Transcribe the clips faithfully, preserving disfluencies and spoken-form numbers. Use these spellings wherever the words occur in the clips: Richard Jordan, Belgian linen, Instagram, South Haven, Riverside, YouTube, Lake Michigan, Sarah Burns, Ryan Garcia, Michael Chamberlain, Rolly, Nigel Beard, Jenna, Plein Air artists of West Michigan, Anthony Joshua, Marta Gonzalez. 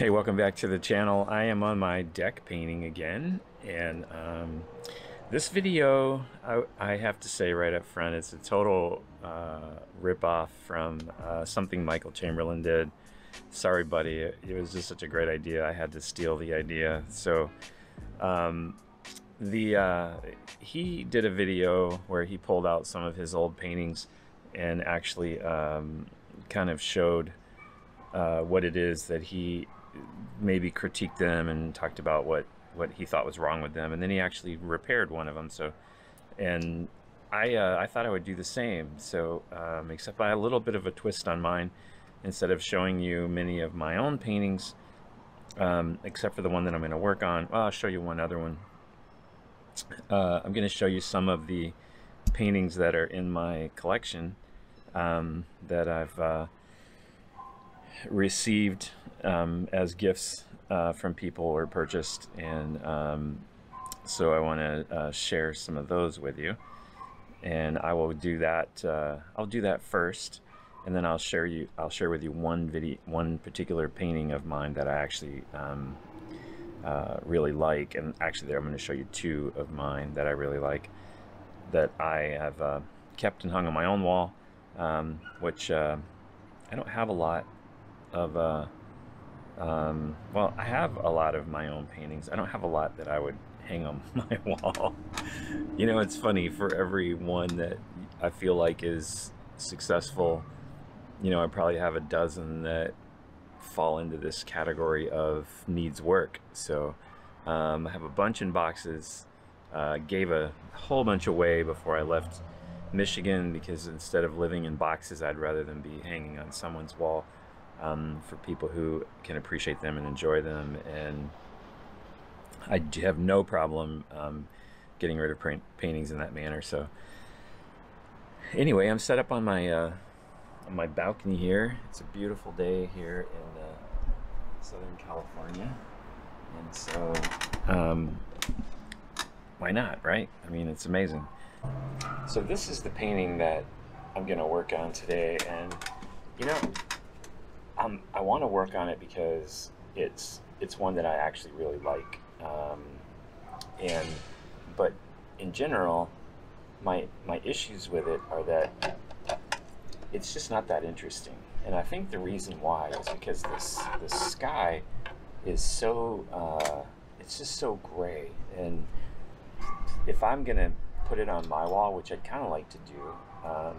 Hey, welcome back to the channel. I am on my deck painting again, and um, this video, I, I have to say right up front, it's a total uh, rip-off from uh, something Michael Chamberlain did. Sorry, buddy, it, it was just such a great idea. I had to steal the idea. So um, the uh, he did a video where he pulled out some of his old paintings and actually um, kind of showed Uh, what it is that he maybe critiqued them and talked about what what he thought was wrong with them, and then he actually repaired one of them. So, and I uh, I thought I would do the same. So um, except I had a little bit of a twist on mine. Instead of showing you many of my own paintings, um, except for the one that I'm going to work on, well, I'll show you one other one. Uh, I'm going to show you some of the paintings that are in my collection um, that I've. Uh, received um, as gifts uh, from people or purchased, and um, so I want to uh, share some of those with you, and I will do that uh, I'll do that first, and then I'll share you I'll share with you one video one particular painting of mine that I actually um, uh, really like. And actually there I'm going to show you two of mine that I really like, that I have uh, kept and hung on my own wall, um, which uh, I don't have a lot of uh um well I have a lot of my own paintings. I don't have a lot that I would hang on my wall. You know, it's funny, for every one that I feel like is successful, you know, I probably have a dozen that fall into this category of needs work. So um I have a bunch in boxes. Uh gave a whole bunch away before I left Michigan, because instead of living in boxes, I'd rather than be hanging on someone's wall. Um, for people who can appreciate them and enjoy them. And I do have no problem um, getting rid of paint paintings in that manner. So anyway, I'm set up on my uh, on my balcony here. It's a beautiful day here in uh, Southern California, and so um, why not, right? I mean, it's amazing. So this is the painting that I'm gonna work on today, and you know, Um, I want to work on it because it's it's one that I actually really like, um, and but in general, my my issues with it are that it's just not that interesting. And I think the reason why is because this the sky is so uh, it's just so gray. And if I'm gonna put it on my wall, which I kind of like to do, um,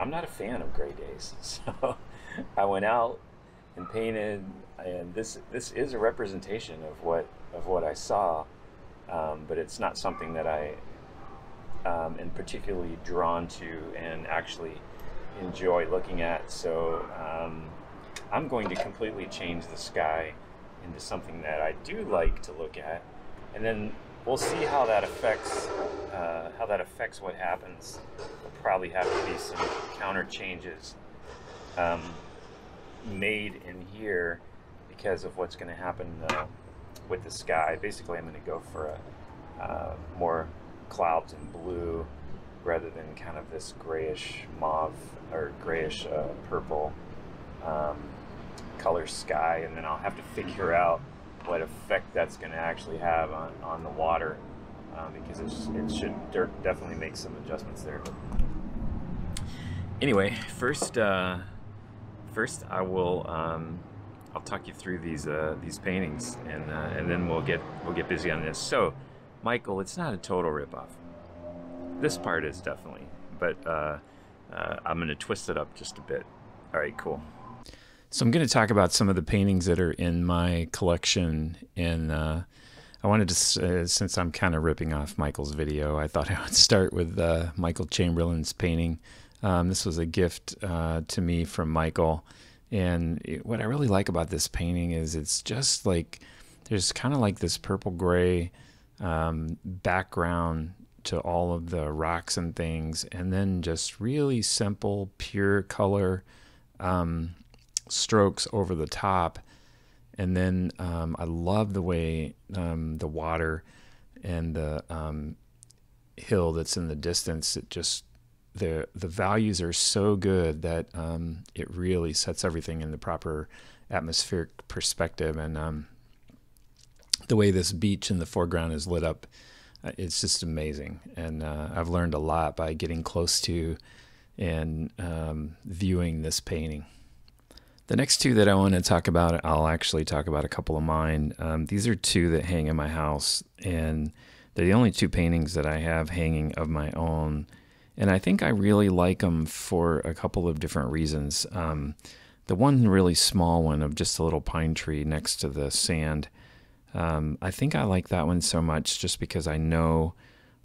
I'm not a fan of gray days, so. I went out and painted, and this this is a representation of what of what I saw, um, but it's not something that I um, am particularly drawn to and actually enjoy looking at. So um, I'm going to completely change the sky into something that I do like to look at, and then we'll see how that affects uh, how that affects what happens. There'll probably have to be some counter changes Um, made in here because of what's going to happen uh, with the sky. Basically, I'm going to go for a, uh, more clouds and blue rather than kind of this grayish mauve or grayish uh, purple um, color sky, and then I'll have to figure out what effect that's going to actually have on, on the water, um, because it's, it should definitely make some adjustments there. Anyway, first uh, First, I will. Um, I'll talk you through these uh, these paintings, and uh, and then we'll get we'll get busy on this. So, Michael, it's not a total ripoff. This part is definitely, but uh, uh, I'm going to twist it up just a bit. All right, cool. So I'm going to talk about some of the paintings that are in my collection, and uh, I wanted to, uh, since I'm kind of ripping off Michael's video, I thought I would start with uh, Michael Chamberlain's painting. Um, this was a gift uh, to me from Michael, and it, what I really like about this painting is it's just like there's kind of like this purple gray um, background to all of the rocks and things, and then just really simple pure color um, strokes over the top, and then um, I love the way um, the water and the um, hill that's in the distance, it just The, the values are so good that um, it really sets everything in the proper atmospheric perspective. And um, the way this beach in the foreground is lit up, it's just amazing. And uh, I've learned a lot by getting close to and um, viewing this painting. The next two that I want to talk about, I'll actually talk about a couple of mine. Um, these are two that hang in my house, and they're the only two paintings that I have hanging of my own. And I think I really like them for a couple of different reasons. Um, the one really small one of just a little pine tree next to the sand, um, I think I like that one so much just because I know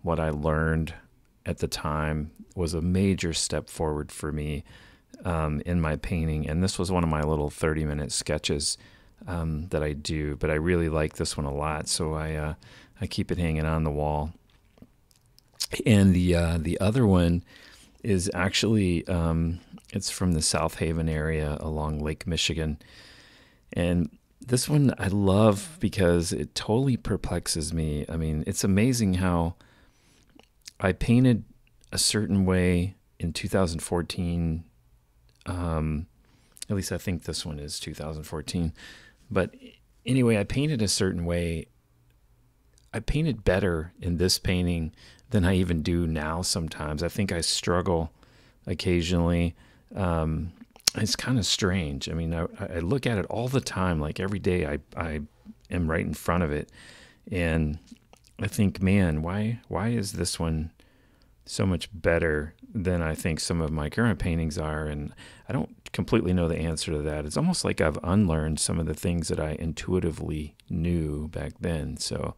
what I learned at the time was a major step forward for me. Um, in my painting, and this was one of my little thirty minute sketches um, that I do, but I really like this one a lot, so I uh, I keep it hanging on the wall. And the uh, the other one is actually um, it's from the South Haven area along Lake Michigan, and this one I love because it totally perplexes me. I mean, it's amazing how I painted a certain way in two thousand fourteen. Um, at least I think this one is two thousand fourteen, but anyway, I painted a certain way. I painted better in this painting than I even do now. Sometimes I think I struggle occasionally. Um, it's kind of strange. I mean, I, I look at it all the time, like every day I, I am right in front of it. And I think, man, why, why is this one so much better than I think some of my current paintings are? And I don't completely know the answer to that. It's almost like I've unlearned some of the things that I intuitively knew back then. So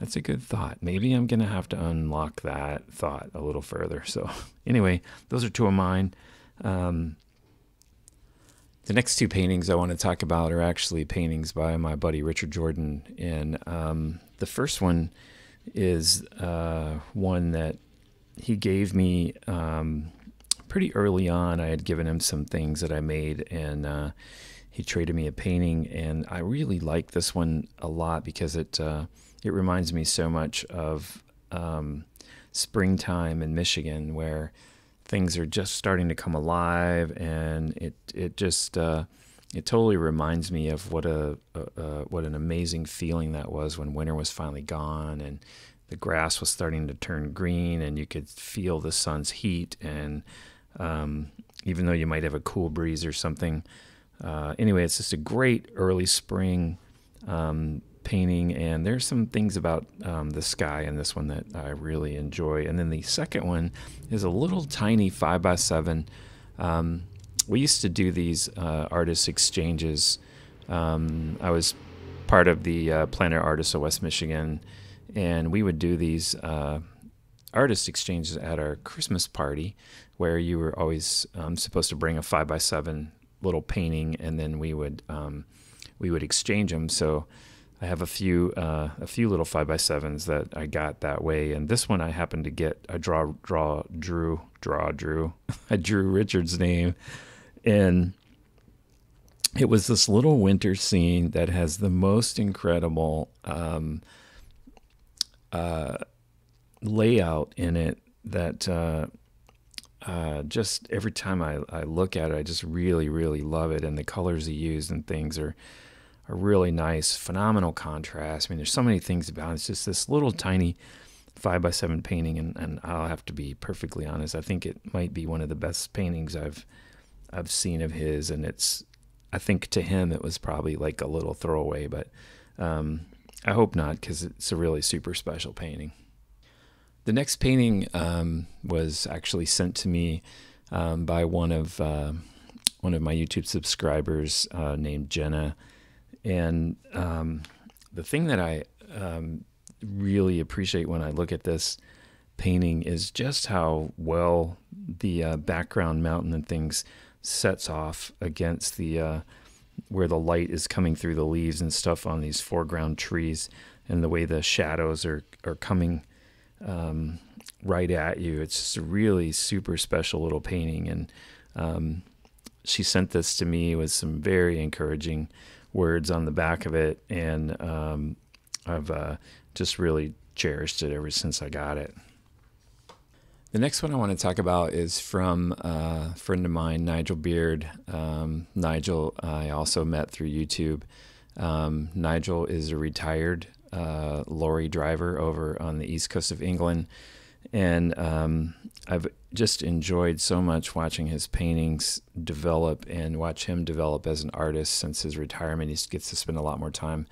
that's a good thought. Maybe I'm going to have to unlock that thought a little further. So anyway, those are two of mine. Um, the next two paintings I want to talk about are actually paintings by my buddy Richard Jordan. And um, the first one is uh, one that he gave me um, pretty early on. I had given him some things that I made, and uh, he traded me a painting, and I really like this one a lot because it uh, it reminds me so much of um, springtime in Michigan, where things are just starting to come alive, and it it just uh, it totally reminds me of what a, a, a what an amazing feeling that was when winter was finally gone, and the grass was starting to turn green, and you could feel the sun's heat. And um, even though you might have a cool breeze or something, uh, anyway, it's just a great early spring um, painting. And there's some things about um, the sky in this one that I really enjoy. And then the second one is a little tiny five by seven. Um, we used to do these uh, artist exchanges. Um, I was part of the uh, Plein Air Artists of West Michigan. And we would do these uh, artist exchanges at our Christmas party, where you were always um, supposed to bring a five by seven little painting, and then we would um, we would exchange them. So I have a few uh, a few little five by sevens that I got that way, and this one I happened to get. I draw draw drew draw drew. I drew Richard's name, and it was this little winter scene that has the most incredible Um, Uh, layout in it that uh, uh, just every time I, I look at it, I just really, really love it. And the colors he used and things are, are really nice, phenomenal contrast. I mean, there's so many things about it. It's just this little tiny five by seven painting, and, and I'll have to be perfectly honest, I think it might be one of the best paintings I've I've seen of his. And it's, I think to him it was probably like a little throwaway, but um, I hope not, because it's a really super special painting. The next painting um, was actually sent to me um, by one of uh, one of my YouTube subscribers uh, named Jenna, and um, the thing that I um, really appreciate when I look at this painting is just how well the uh, background mountain and things sets off against the uh, where the light is coming through the leaves and stuff on these foreground trees, and the way the shadows are, are coming um, right at you. It's just a really super special little painting. And um, she sent this to me with some very encouraging words on the back of it. And um, I've uh, just really cherished it ever since I got it. The next one I want to talk about is from a friend of mine, Nigel Beard. Um, Nigel, I also met through YouTube. Um, Nigel is a retired uh, lorry driver over on the east coast of England. And um, I've just enjoyed so much watching his paintings develop and watch him develop as an artist since his retirement. He gets to spend a lot more time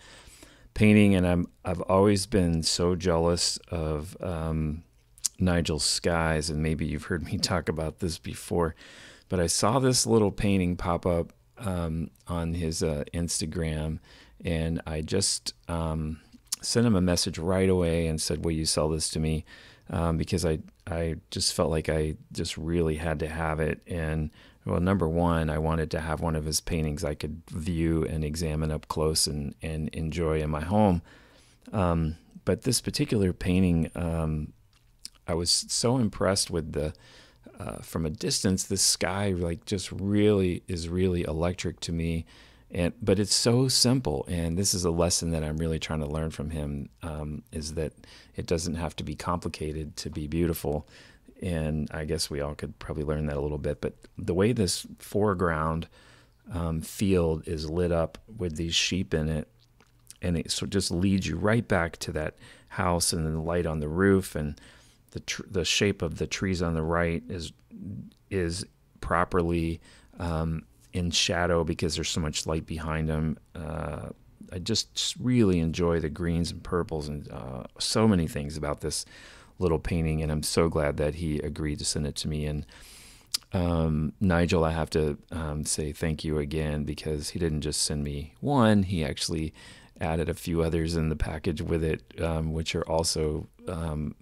painting. And I'm, I've always been so jealous of um, Nigel's skies, and maybe you've heard me talk about this before, but I saw this little painting pop up um, on his uh, Instagram, and I just um, sent him a message right away and said, will you sell this to me? Um, because I, I just felt like I just really had to have it. And well, number one, I wanted to have one of his paintings I could view and examine up close and, and enjoy in my home. Um, but this particular painting, um, I was so impressed with the, uh, from a distance, the sky like just really is really electric to me. And, but it's so simple. And this is a lesson that I'm really trying to learn from him, um, is that it doesn't have to be complicated to be beautiful. And I guess we all could probably learn that a little bit, but the way this foreground, um, field is lit up with these sheep in it. And it sort of just leads you right back to that house and the light on the roof, and the, tr the shape of the trees on the right is, is properly, um, in shadow because there's so much light behind them. Uh, I just really enjoy the greens and purples and uh, so many things about this little painting, and I'm so glad that he agreed to send it to me. And um, Nigel, I have to um, say thank you again, because he didn't just send me one, he actually added a few others in the package with it, um, which are also um,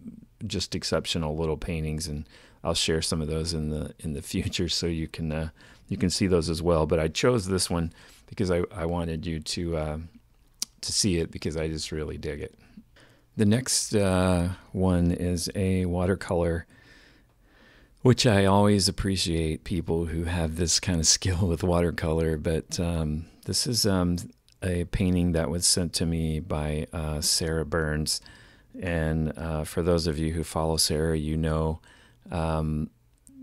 just exceptional little paintings, and I'll share some of those in the in the future so you can uh, you can see those as well. But I chose this one because I, I wanted you to uh, to see it, because I just really dig it. The next uh, one is a watercolor, which I always appreciate people who have this kind of skill with watercolor. But um, this is um, a painting that was sent to me by uh, Sarah Burns. And uh, for those of you who follow Sarah, you know um,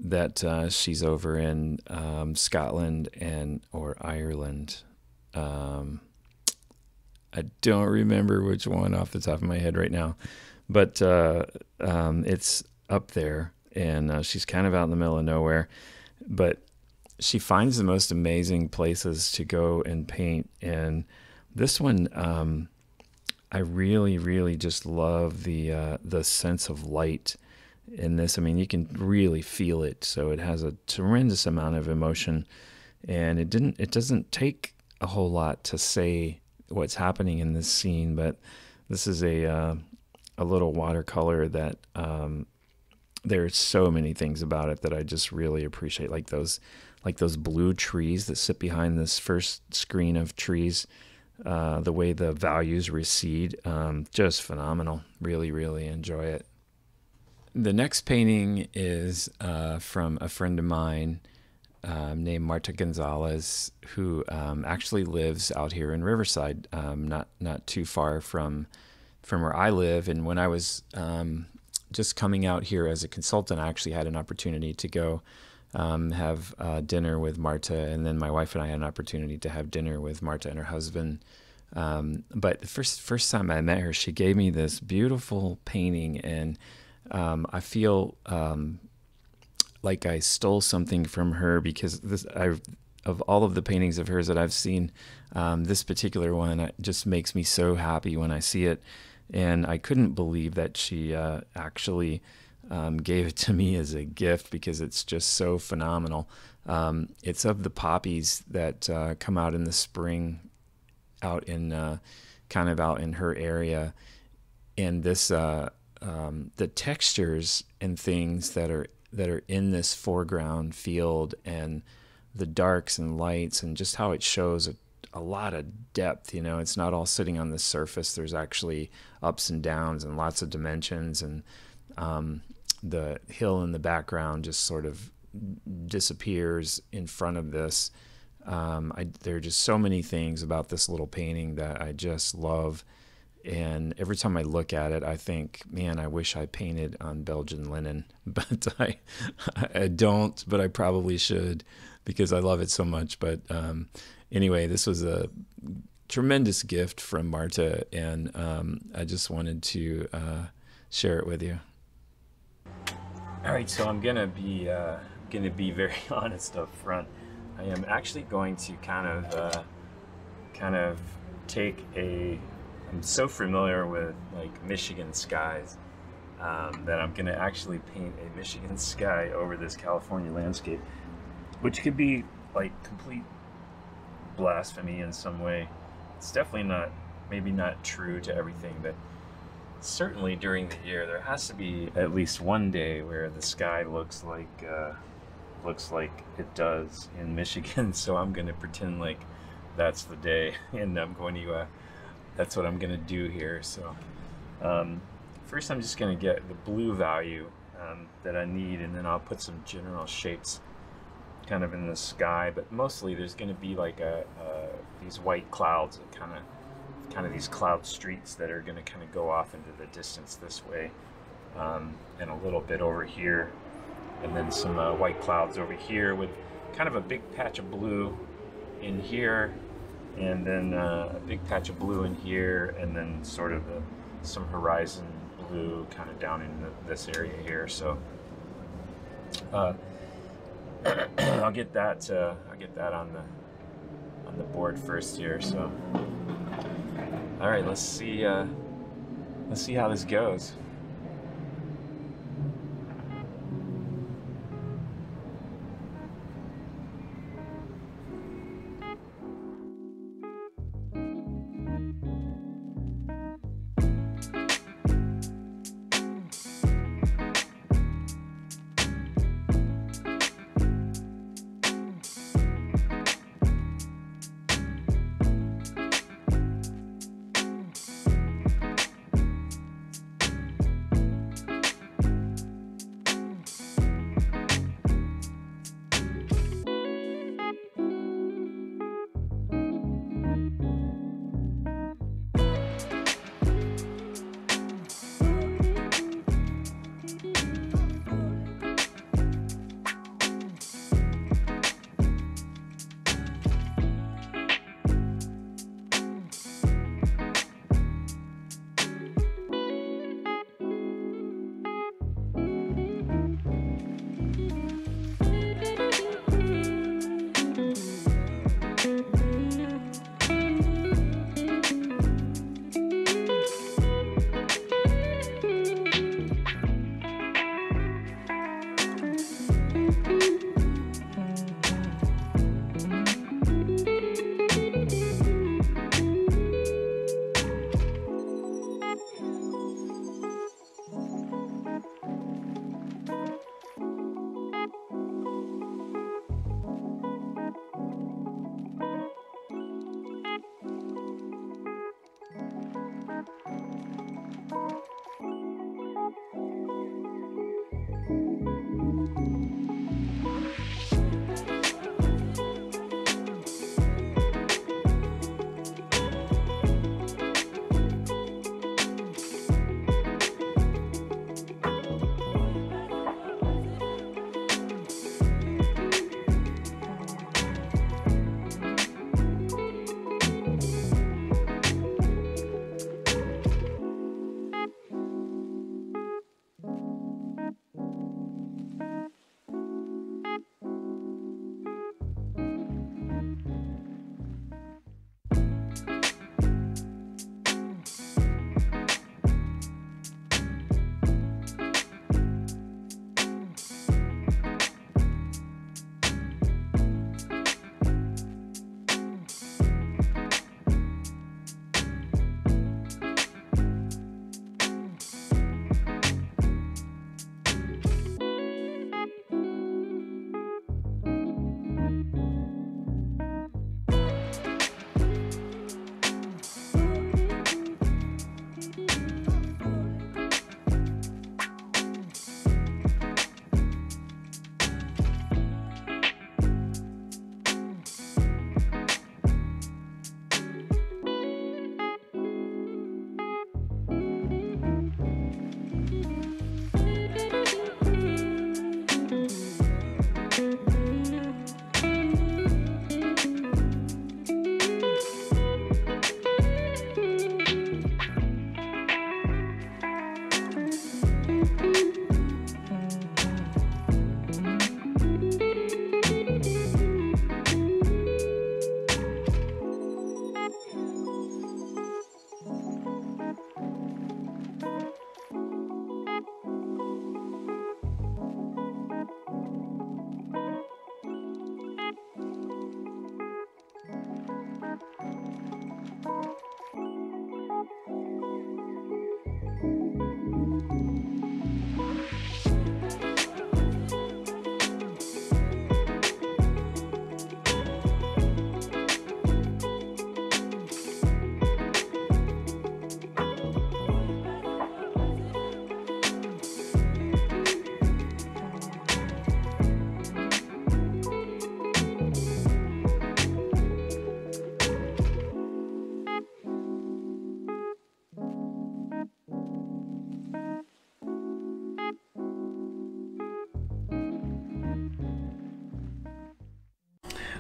that uh, she's over in um, Scotland and or Ireland. Um, I don't remember which one off the top of my head right now, but uh, um, it's up there, and uh, she's kind of out in the middle of nowhere, but she finds the most amazing places to go and paint. And this one, um, I really, really just love the uh, the sense of light in this. I mean, you can really feel it. So it has a tremendous amount of emotion, and it didn't. It doesn't take a whole lot to say what's happening in this scene. But this is a uh, a little watercolor that um, there are so many things about it that I just really appreciate. Like those, like those blue trees that sit behind this first screen of trees. Uh, the way the values recede, um, just phenomenal. Really, really enjoy it. The next painting is uh, from a friend of mine um, named Marta Gonzalez, who um, actually lives out here in Riverside, um, not not too far from from where I live. And when I was um, just coming out here as a consultant, I actually had an opportunity to go Um, have uh, dinner with Marta, and then my wife and I had an opportunity to have dinner with Marta and her husband. Um, but the first first time I met her, she gave me this beautiful painting, and um, I feel um, like I stole something from her, because this I of all of the paintings of hers that I've seen, um, this particular one just makes me so happy when I see it, and I couldn't believe that she uh, actually. Um, gave it to me as a gift, because it's just so phenomenal. Um, it's of the poppies that uh, come out in the spring out in uh, kind of out in her area, and this uh, um, the textures and things that are that are in this foreground field, and the darks and lights, and just how it shows a, a lot of depth. You know, it's not all sitting on the surface. There's actually ups and downs and lots of dimensions, and um, the hill in the background just sort of disappears in front of this. Um, I, there are just so many things about this little painting that I just love, And every time I look at it, I think, man, I wish I painted on Belgian linen, but I, I don't, but I probably should because I love it so much. But um, anyway, this was a tremendous gift from Marta, and um, I just wanted to uh, share it with you. All right, so I'm gonna be uh, gonna be very honest up front. I am actually going to kind of uh, kind of take a. I'm so familiar with like Michigan skies um, that I'm gonna actually paint a Michigan sky over this California landscape, which could be like complete blasphemy in some way. It's definitely not, maybe not true to everything, but certainly during the year there has to be at least one day where the sky looks like uh, looks like it does in Michigan. So I'm going to pretend like that's the day, and I'm going to uh, that's what I'm going to do here. So um, first I'm just going to get the blue value um, that I need, and then I'll put some general shapes kind of in the sky, but mostly there's going to be like a, a these white clouds that kind of kind of these cloud streaks that are going to kind of go off into the distance this way, um, and a little bit over here, and then some uh, white clouds over here with kind of a big patch of blue in here, and then uh, a big patch of blue in here, and then sort of a, some horizon blue kind of down in the, this area here. So uh, I'll get that. Uh, I'll get that on the on the board first here. So, all right, let's see. Uh, let's see how this goes.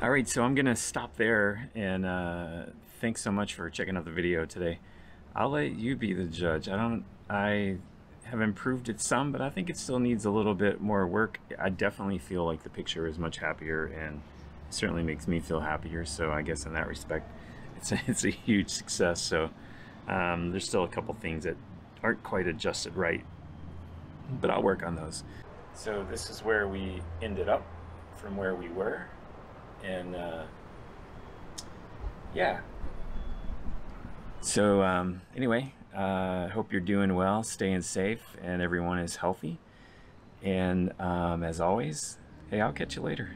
All right, so I'm gonna stop there, and uh, thanks so much for checking out the video today. I'll let you be the judge. I don't, I have improved it some, but I think it still needs a little bit more work. I definitely feel like the picture is much happier, and it certainly makes me feel happier. So I guess in that respect, it's a, it's a huge success. So um, there's still a couple things that aren't quite adjusted right, but I'll work on those. So this is where we ended up from where we were, and uh, yeah. So um, anyway, I uh, hope you're doing well, staying safe, and everyone is healthy. And um, as always, hey, I'll catch you later.